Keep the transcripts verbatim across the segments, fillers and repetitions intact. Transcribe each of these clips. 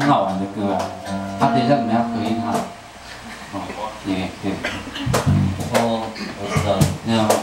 很好玩的歌啊，他、啊、等一下你们要合音哈。哦，对对。哦，我知道了。那样好。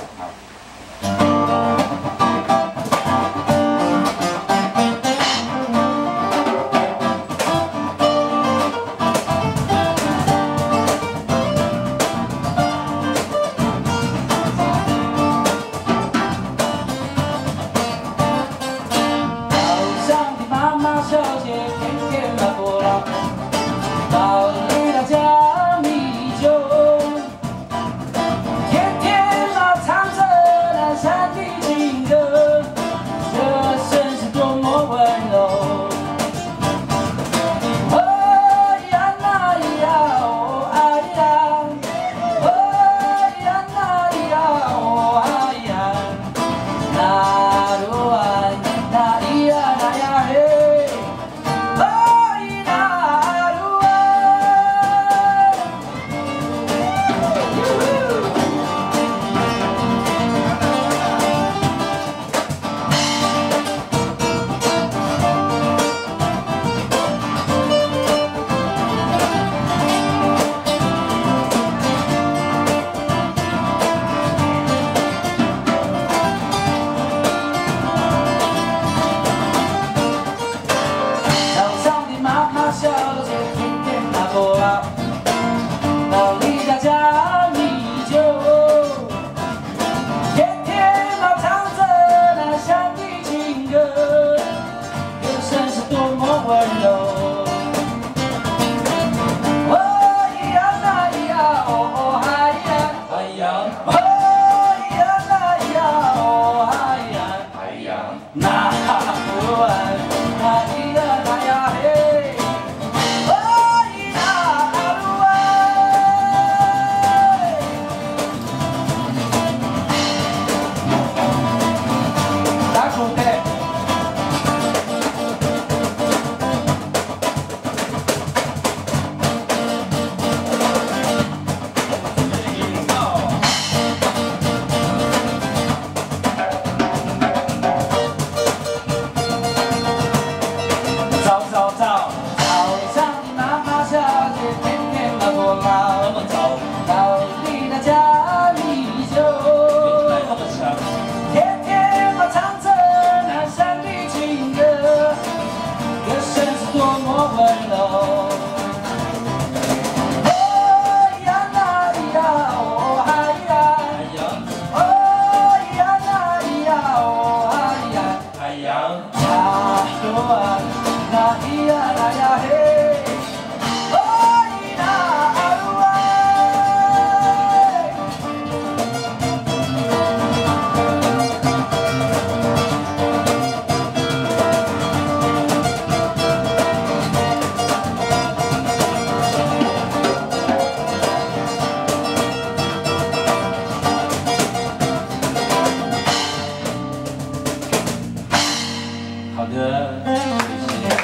好的，谢谢。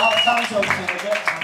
好，上一首请的歌。